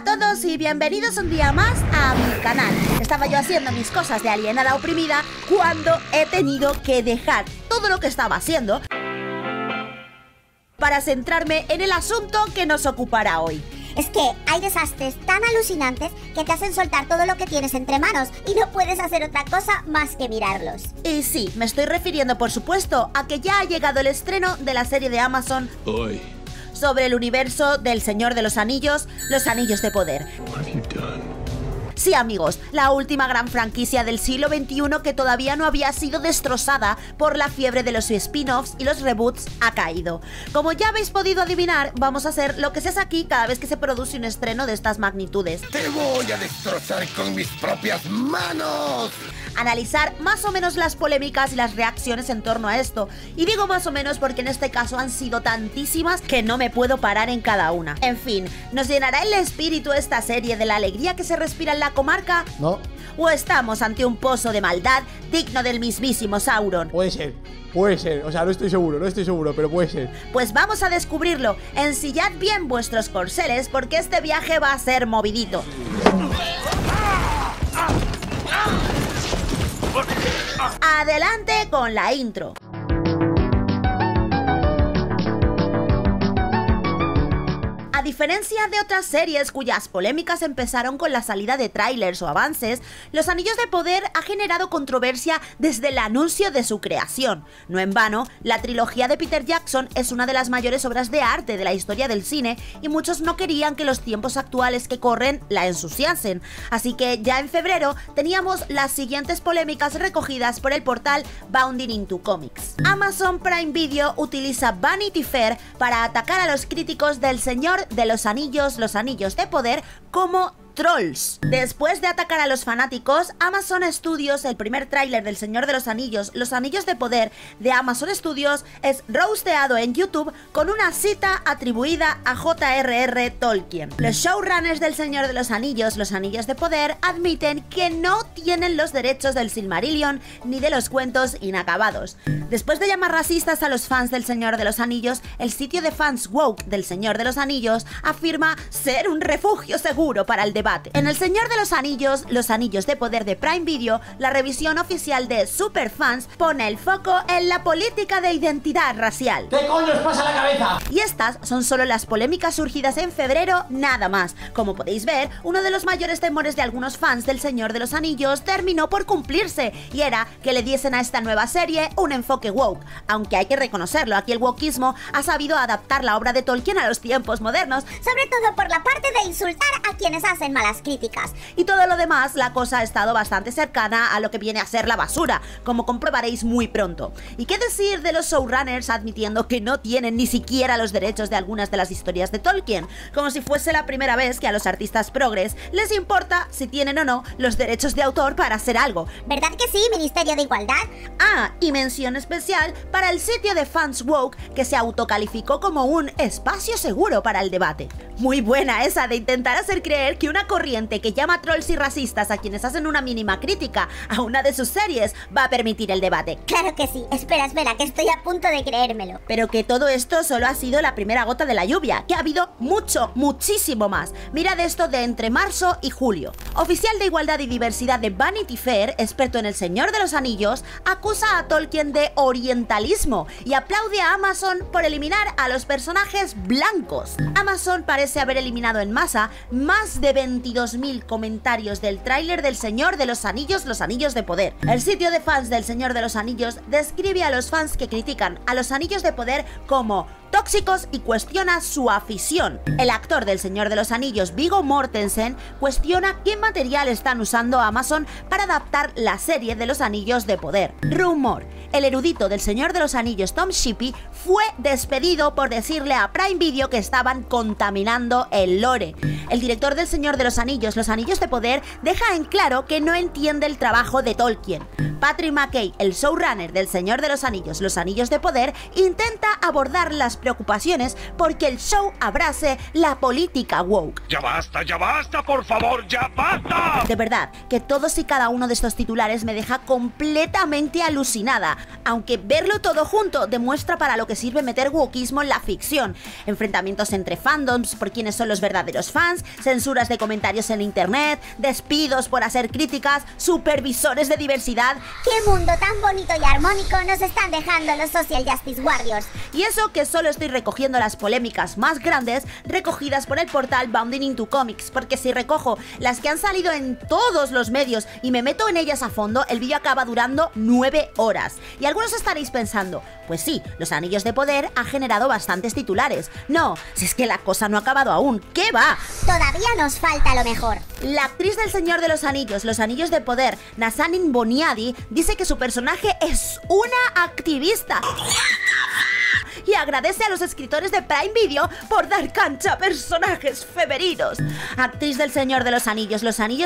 a todos y bienvenidos un día más a mi canal. Estaba yo haciendo mis cosas de alienada oprimida cuando he tenido que dejar todo lo que estaba haciendo para centrarme en el asunto que nos ocupará hoy. Es que hay desastres tan alucinantes que te hacen soltar todo lo que tienes entre manos y no puedes hacer otra cosa más que mirarlos. Y sí, me estoy refiriendo por supuesto a que ya ha llegado el estreno de la serie de Amazon hoy sobre el universo del Señor de los Anillos de Poder. Sí, amigos, la última gran franquicia del siglo XXI que todavía no había sido destrozada por la fiebre de los spin-offs y los reboots ha caído. Como ya habéis podido adivinar, vamos a hacer lo que se hace aquí cada vez que se produce un estreno de estas magnitudes. ¡Te voy a destrozar con mis propias manos! Analizar más o menos las polémicas y las reacciones en torno a esto. Y digo más o menos porque en este caso han sido tantísimas que no me puedo parar en cada una. En fin, ¿nos llenará el espíritu esta serie de la alegría que se respira en la comarca? No. ¿O estamos ante un pozo de maldad digno del mismísimo Sauron? Puede ser. Puede ser, o sea, no estoy seguro, pero puede ser. Pues vamos a descubrirlo. Ensillad bien vuestros corceles porque este viaje va a ser movidito. Adelante con la intro. A diferencia de otras series cuyas polémicas empezaron con la salida de trailers o avances, Los Anillos de Poder ha generado controversia desde el anuncio de su creación. No en vano, la trilogía de Peter Jackson es una de las mayores obras de arte de la historia del cine y muchos no querían que los tiempos actuales que corren la ensuciasen. Así que ya en febrero teníamos las siguientes polémicas recogidas por el portal Bounding into Comics. Amazon Prime Video utiliza Vanity Fair para atacar a los críticos del Señor de los Anillos de Poder, como trolls. Después de atacar a los fanáticos, Amazon Studios, el primer tráiler del Señor de los Anillos de Poder de Amazon Studios, es roasteado en YouTube con una cita atribuida a J.R.R. Tolkien. Los showrunners del Señor de los Anillos de Poder, admiten que no tienen los derechos del Silmarillion ni de los cuentos inacabados. Después de llamar racistas a los fans del Señor de los Anillos, el sitio de fans woke del Señor de los Anillos afirma ser un refugio seguro para el debate. En El Señor de los Anillos de Poder de Prime Video, la revisión oficial de Superfans pone el foco en la política de identidad racial. ¿Qué coño os pasa la cabeza? Y estas son solo las polémicas surgidas en febrero, nada más. Como podéis ver, uno de los mayores temores de algunos fans del Señor de los Anillos terminó por cumplirse, y era que le diesen a esta nueva serie un enfoque woke. Aunque hay que reconocerlo, aquí el wokeismo ha sabido adaptar la obra de Tolkien a los tiempos modernos, sobre todo por la parte de insultar a quienes hacen malas críticas. Y todo lo demás, la cosa ha estado bastante cercana a lo que viene a ser la basura, como comprobaréis muy pronto. ¿Y qué decir de los showrunners admitiendo que no tienen ni siquiera los derechos de algunas de las historias de Tolkien? Como si fuese la primera vez que a los artistas progres les importa si tienen o no los derechos de autor para hacer algo. ¿Verdad que sí, Ministerio de Igualdad? Ah, y mención especial para el sitio de Fans Woke, que se autocalificó como un espacio seguro para el debate. Muy buena esa de intentar hacer creer que una corriente que llama trolls y racistas a quienes hacen una mínima crítica a una de sus series va a permitir el debate. Claro que sí, espera, que estoy a punto de creérmelo. Pero que todo esto solo ha sido la primera gota de la lluvia, que ha habido muchísimo más. Mirad esto de entre marzo y julio. Oficial de Igualdad y Diversidad de Vanity Fair, experto en El Señor de los Anillos, acusa a Tolkien de orientalismo y aplaude a Amazon por eliminar a los personajes blancos. Amazon parece haber eliminado en masa más de 22.000 comentarios del tráiler del Señor de los Anillos de Poder. El sitio de fans del Señor de los Anillos describe a los fans que critican a los Anillos de Poder como tóxicos y cuestiona su afición. El actor del Señor de los Anillos, Viggo Mortensen, cuestiona qué material están usando Amazon para adaptar la serie de los Anillos de Poder. Rumor: el erudito del Señor de los Anillos, Tom Shippey, fue despedido por decirle a Prime Video que estaban contaminando el lore. El director del Señor de los Anillos de Poder, deja en claro que no entiende el trabajo de Tolkien. Patrick McKay, el showrunner del Señor de los Anillos de Poder, intenta abordar las preocupaciones porque el show abrace la política woke. Ya basta, por favor, ya basta. De verdad, que todos y cada uno de estos titulares me deja completamente alucinada. aunque verlo todo junto demuestra para lo que sirve meter wokismo en la ficción. Enfrentamientos entre fandoms por quiénes son los verdaderos fans, censuras de comentarios en internet, despidos por hacer críticas, supervisores de diversidad... ¡Qué mundo tan bonito y armónico nos están dejando los Social Justice Warriors! Y eso que solo estoy recogiendo las polémicas más grandes recogidas por el portal Bounding into Comics, porque si recojo las que han salido en todos los medios y me meto en ellas a fondo, el vídeo acaba durando 9 horas. Y algunos estaréis pensando, pues sí, Los Anillos de Poder ha generado bastantes titulares. No, si es que la cosa no ha acabado aún, ¿qué va? Todavía nos falta lo mejor. La actriz del Señor de los Anillos de Poder, Nazanin Boniadi, dice que su personaje es una activista. Y agradece a los escritores de Prime Video por dar cancha a personajes femeninos. Actriz del Señor de los Anillos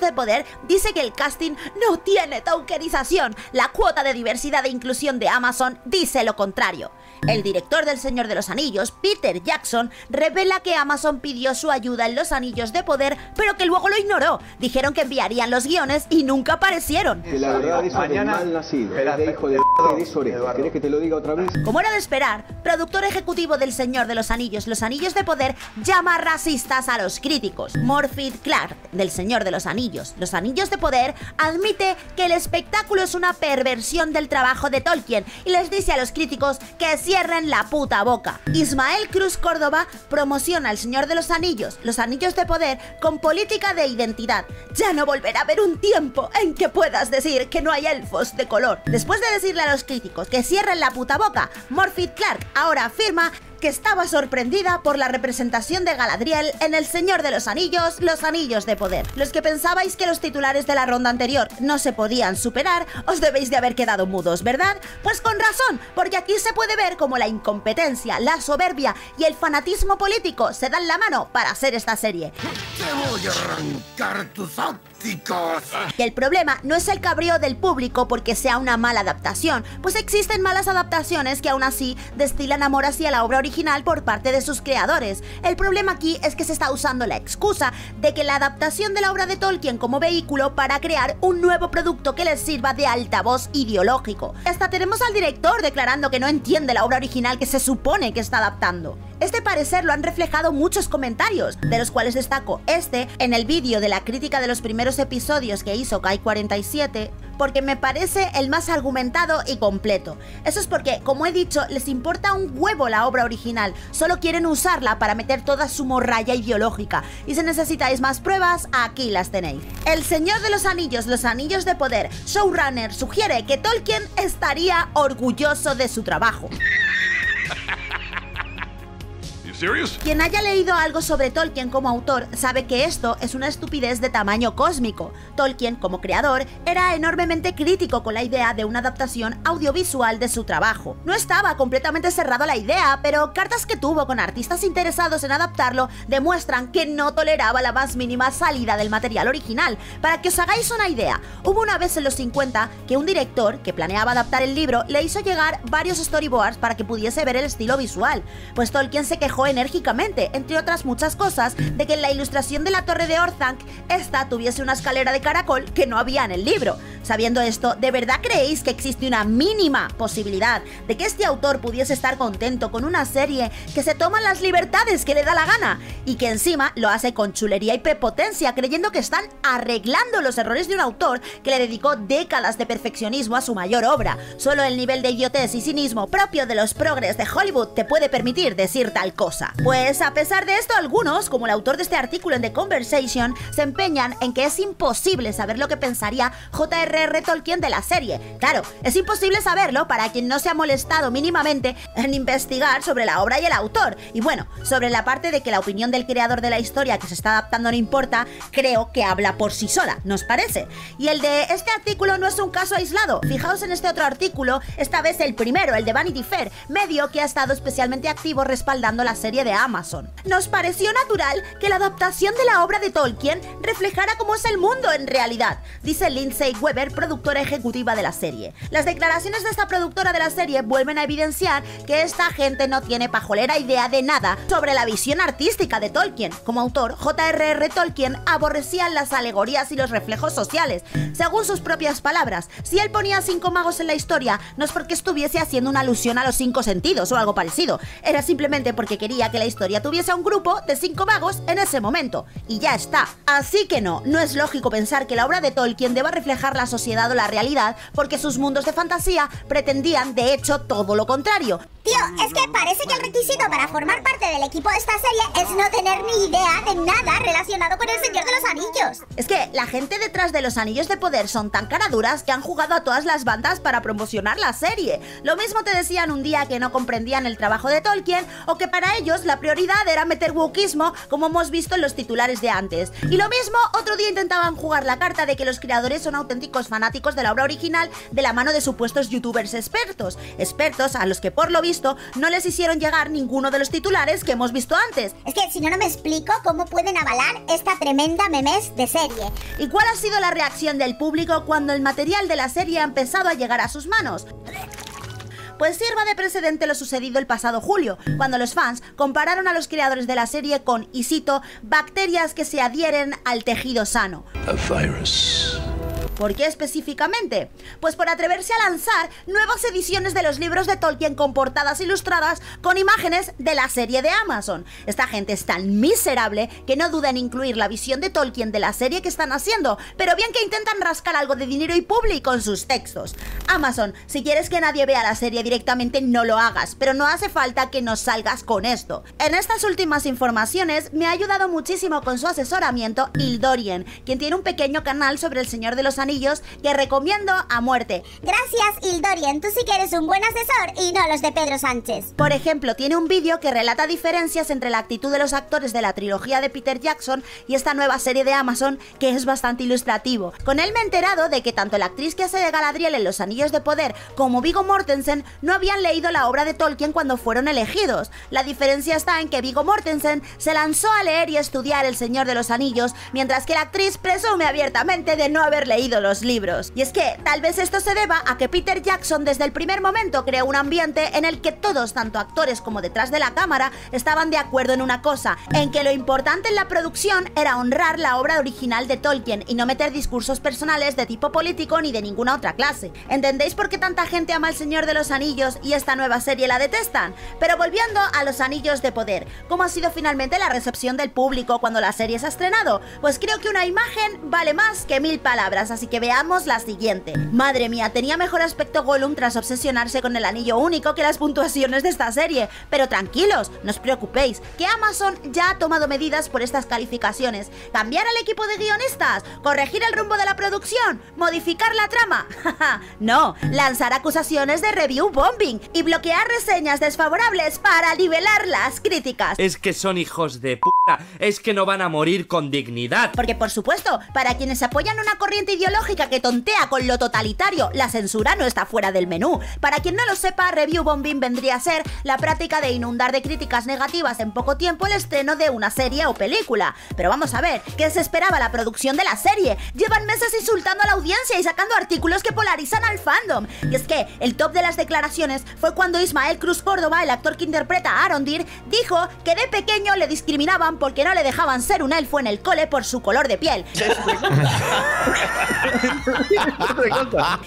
de Poder, dice que el casting no tiene tokenización. La cuota de diversidad e inclusión de Amazon dice lo contrario. El director del Señor de los Anillos, Peter Jackson, revela que Amazon pidió su ayuda en Los Anillos de Poder, pero que luego lo ignoró. Dijeron que enviarían los guiones y nunca aparecieron. La verdad es que mal nacido, hijo de Eduardo. ¿Quieres que te lo diga otra vez? Como era de esperar, productor ejecutivo del Señor de los Anillos de Poder, llama racistas a los críticos. Morfydd Clark, del Señor de los Anillos de Poder, admite que el espectáculo es una perversión del trabajo de Tolkien y les dice a los críticos que cierren la puta boca. Ismael Cruz Córdoba promociona El Señor de los Anillos de Poder, con política de identidad. Ya no volverá a haber un tiempo en que puedas decir que no hay elfos de color. Después de decirle a los críticos que cierren la puta boca, Morfydd Clark ahora afirma que estaba sorprendida por la representación de Galadriel en El Señor de los Anillos de Poder. Los que pensabais que los titulares de la ronda anterior no se podían superar, os debéis de haber quedado mudos, ¿verdad? Pues con razón, porque aquí se puede ver cómo la incompetencia, la soberbia y el fanatismo político se dan la mano para hacer esta serie. Te voy a arrancar tus ópticos. Y el problema no es el cabreo del público porque sea una mala adaptación, pues existen malas adaptaciones que aún así destilan amor hacia la obra original por parte de sus creadores. El problema aquí es que se está usando la excusa de que la adaptación de la obra de Tolkien como vehículo para crear un nuevo producto que les sirva de altavoz ideológico. Hasta tenemos al director declarando que no entiende la obra original que se supone que está adaptando. Este parecer lo han reflejado muchos comentarios, de los cuales destaco este en el vídeo de la crítica de los primeros episodios que hizo Kai 47, porque me parece el más argumentado y completo. Eso es porque, como he dicho, les importa un huevo la obra original, solo quieren usarla para meter toda su morralla ideológica. Y si necesitáis más pruebas, aquí las tenéis. El Señor de los Anillos de Poder, showrunner, sugiere que Tolkien estaría orgulloso de su trabajo. Quien haya leído algo sobre Tolkien como autor sabe que esto es una estupidez de tamaño cósmico. Tolkien, como creador, era enormemente crítico con la idea de una adaptación audiovisual de su trabajo. No estaba completamente cerrado a la idea, pero cartas que tuvo con artistas interesados en adaptarlo demuestran que no toleraba la más mínima salida del material original. Para que os hagáis una idea, hubo una vez en los 50 que un director que planeaba adaptar el libro le hizo llegar varios storyboards para que pudiese ver el estilo visual, pues Tolkien se quejó enérgicamente, entre otras muchas cosas, de que en la ilustración de la torre de Orthanc esta tuviese una escalera de caracol que no había en el libro. Sabiendo esto, ¿de verdad creéis que existe una mínima posibilidad de que este autor pudiese estar contento con una serie que se toma las libertades que le da la gana y que encima lo hace con chulería y prepotencia, creyendo que están arreglando los errores de un autor que le dedicó décadas de perfeccionismo a su mayor obra? Solo el nivel de idiotez y cinismo propio de los progres de Hollywood te puede permitir decir tal cosa. Pues a pesar de esto, algunos, como el autor de este artículo en The Conversation, se empeñan en que es imposible saber lo que pensaría J.R.R. Tolkien de la serie. Claro, es imposible saberlo para quien no se ha molestado mínimamente en investigar sobre la obra y el autor. Y bueno, sobre la parte de que la opinión del creador de la historia que se está adaptando no importa, creo que habla por sí sola, ¿nos parece? Y el de este artículo no es un caso aislado. Fijaos en este otro artículo, esta vez el primero, el de Vanity Fair, medio que ha estado especialmente activo respaldando la serie de Amazon. Nos pareció natural que la adaptación de la obra de Tolkien reflejara cómo es el mundo en realidad, dice Lindsay Webb, Fair, productora ejecutiva de la serie. Las declaraciones de esta productora de la serie vuelven a evidenciar que esta gente no tiene pajolera idea de nada sobre la visión artística de Tolkien. Como autor, J.R.R. Tolkien aborrecía las alegorías y los reflejos sociales. Según sus propias palabras, si él ponía 5 magos en la historia, no es porque estuviese haciendo una alusión a los 5 sentidos o algo parecido, era simplemente porque quería que la historia tuviese a un grupo de 5 magos en ese momento, y ya está. Así que no es lógico pensar que la obra de Tolkien deba reflejar la sociedad o la realidad, porque sus mundos de fantasía pretendían, de hecho, todo lo contrario. Tío, es que parece que el requisito para formar parte del equipo de esta serie es no tener ni idea de nada relacionado con El Señor de los Anillos. Es que la gente detrás de Los Anillos de Poder son tan caraduras que han jugado a todas las bandas para promocionar la serie. Lo mismo te decían un día que no comprendían el trabajo de Tolkien, o que para ellos la prioridad era meter wokismo, como hemos visto en los titulares de antes. Y lo mismo, otro día intentaban jugar la carta de que los creadores son auténticos fanáticos de la obra original de la mano de supuestos youtubers expertos. Expertos a los que, por lo visto, no les hicieron llegar ninguno de los titulares que hemos visto antes. Es que si no, me explico cómo pueden avalar esta tremenda memes de serie. ¿Y cuál ha sido la reacción del público cuando el material de la serie ha empezado a llegar a sus manos? Pues sirva de precedente lo sucedido el pasado julio, cuando los fans compararon a los creadores de la serie con, y cito, bacterias que se adhieren al tejido sano. A virus. ¿Por qué específicamente? Pues por atreverse a lanzar nuevas ediciones de los libros de Tolkien con portadas ilustradas con imágenes de la serie de Amazon. Esta gente es tan miserable que no duda en incluir la visión de Tolkien de la serie que están haciendo, pero bien que intentan rascar algo de dinero y público en sus textos. Amazon, si quieres que nadie vea la serie directamente, no lo hagas, pero no hace falta que nos salgas con esto. En estas últimas informaciones me ha ayudado muchísimo con su asesoramiento Hildorian, quien tiene un pequeño canal sobre El Señor de los Anillos que recomiendo a muerte. Gracias, Hildorian, tú sí que eres un buen asesor y no los de Pedro Sánchez. Por ejemplo, tiene un vídeo que relata diferencias entre la actitud de los actores de la trilogía de Peter Jackson y esta nueva serie de Amazon, que es bastante ilustrativo. Con él me he enterado de que tanto la actriz que hace de Galadriel en Los Anillos de Poder como Viggo Mortensen no habían leído la obra de Tolkien cuando fueron elegidos. La diferencia está en que Viggo Mortensen se lanzó a leer y estudiar El Señor de los Anillos, mientras que la actriz presume abiertamente de no haber leído los libros. Y es que tal vez esto se deba a que Peter Jackson desde el primer momento creó un ambiente en el que todos, tanto actores como detrás de la cámara, estaban de acuerdo en una cosa, en que lo importante en la producción era honrar la obra original de Tolkien y no meter discursos personales de tipo político ni de ninguna otra clase. ¿Entendéis por qué tanta gente ama El Señor de los Anillos y esta nueva serie la detestan? Pero volviendo a Los Anillos de Poder, ¿cómo ha sido finalmente la recepción del público cuando la serie se ha estrenado? Pues creo que una imagen vale más que 1000 palabras, así que veamos la siguiente. Madre mía, tenía mejor aspecto Gollum tras obsesionarse con el anillo único que las puntuaciones de esta serie. Pero tranquilos, no os preocupéis, que Amazon ya ha tomado medidas por estas calificaciones. ¿Cambiar al equipo de guionistas? ¿Corregir el rumbo de la producción? ¿Modificar la trama? No, lanzar acusaciones de review bombing y bloquear reseñas desfavorables para nivelar las críticas. Es que son hijos de p***. Es que no van a morir con dignidad. Porque por supuesto, para quienes apoyan una corriente ideológica que tontea con lo totalitario, la censura no está fuera del menú. Para quien no lo sepa, review bombing vendría a ser la práctica de inundar de críticas negativas en poco tiempo el estreno de una serie o película. Pero vamos a ver, ¿qué se esperaba la producción de la serie? Llevan meses insultando a la audiencia y sacando artículos que polarizan al fandom. Y es que el top de las declaraciones fue cuando Ismael Cruz Córdoba, el actor que interpreta a Arondir, dijo que de pequeño le discriminaban porque no le dejaban ser un elfo en el cole por su color de piel.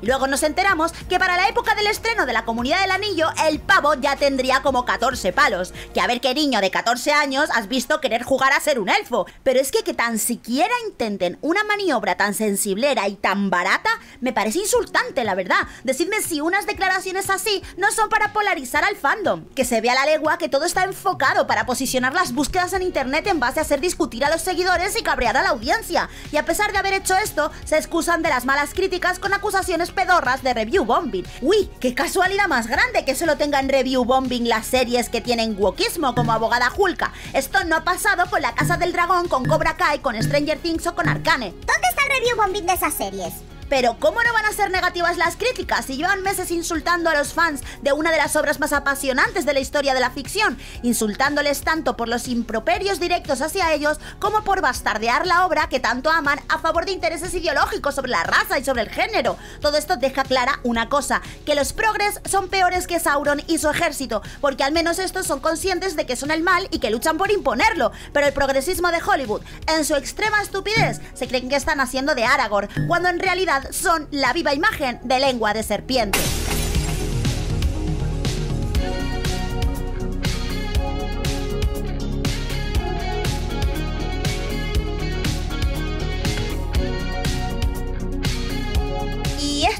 Y luego nos enteramos que para la época del estreno de La Comunidad del Anillo, el pavo ya tendría como 14 palos. Que a ver qué niño de 14 años has visto querer jugar a ser un elfo. Pero es que tan siquiera intenten una maniobra tan sensiblera y tan barata, me parece insultante, la verdad. Decidme si unas declaraciones así no son para polarizar al fandom. Que se vea a la legua que todo está enfocado para posicionar las búsquedas en internet en base a hacer discutir a los seguidores y cabrear a la audiencia, y a pesar de haber hecho esto se excusan de las malas críticas con acusaciones pedorras de review bombing. Uy, qué casualidad más grande que solo tengan review bombing las series que tienen wokismo, como Abogada Julka. Esto no ha pasado con La Casa del Dragón, con Cobra Kai, con Stranger Things o con Arcane. ¿Dónde está el review bombing de esas series? Pero ¿cómo no van a ser negativas las críticas si llevan meses insultando a los fans de una de las obras más apasionantes de la historia de la ficción, insultándoles tanto por los improperios directos hacia ellos como por bastardear la obra que tanto aman a favor de intereses ideológicos sobre la raza y sobre el género? Todo esto deja clara una cosa, que los progres son peores que Sauron y su ejército, porque al menos estos son conscientes de que son el mal y que luchan por imponerlo, pero el progresismo de Hollywood, en su extrema estupidez, se creen que están haciendo de Aragorn, cuando en realidad son la viva imagen de lengua de serpiente.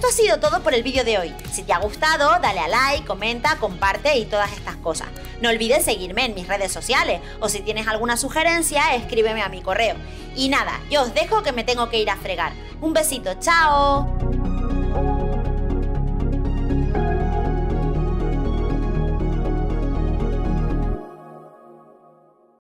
Ha sido todo por el vídeo de hoy. Si te ha gustado, dale a like, comenta, comparte y todas estas cosas. No olvides seguirme en mis redes sociales, o si tienes alguna sugerencia, escríbeme a mi correo. Y nada, yo os dejo que me tengo que ir a fregar. Un besito, chao.